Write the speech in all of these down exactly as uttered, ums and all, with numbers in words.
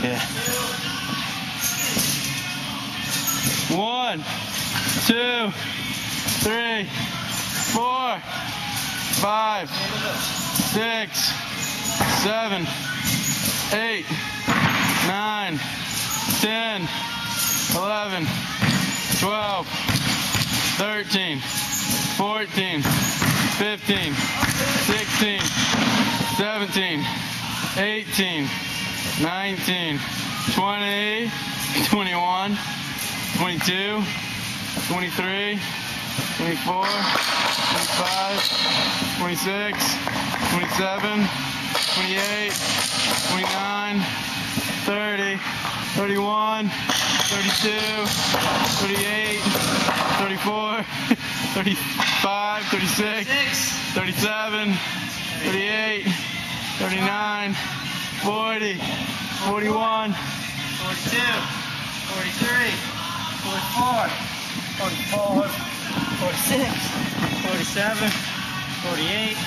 Yeah. One, two, three, four, five, six, seven, eight, nine, ten, eleven, twelve, thirteen, fourteen, fifteen, sixteen, seventeen, eighteen, nineteen, twenty, twenty-one, twenty-two, twenty-three, twenty-four, twenty-five, twenty-six, twenty-seven, twenty-eight, twenty-nine, thirty, thirty-one, thirty-two, thirty-eight, thirty-four, thirty-five, thirty-six, thirty-seven, thirty-eight, thirty-nine, forty, forty-one, forty-two, forty-three, forty-four, forty-four, forty-six, forty-seven, forty-eight,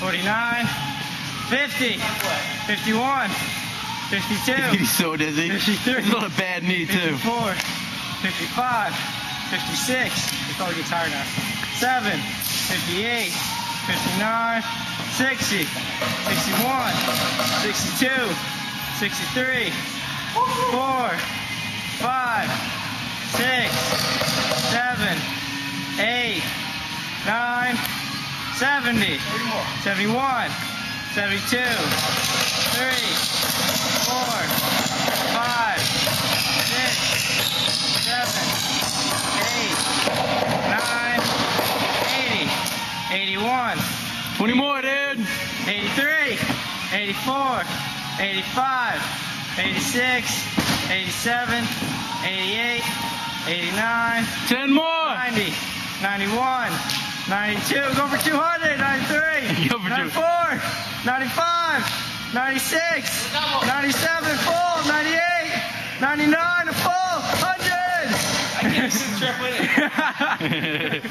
forty-nine, fifty, fifty-one, fifty-two, he's so dizzy, fifty-three, he's on a bad knee too, fifty-four, fifty-five, fifty-six, he's probably getting tired now, seven, fifty-eight, fifty-nine, sixty, sixty-one, sixty-two, sixty-three, four, five, six, seven, eight, nine, seventy, seventy-one, seventy-two, three, four, five, six, seven, eight, nine, eighty, eighty-one, twenty more, dude. eighty-three, eighty-four, eighty-five, eighty-six, eighty-seven, eighty-eight, eighty-nine. ten more. ninety, ninety-one, ninety-two. Go for two hundred. ninety-three. Go for ninety-four. ninety-five, ninety-six, ninety-seven, full. ninety-eight, ninety-nine, full. one hundred. I can't see the trip with it.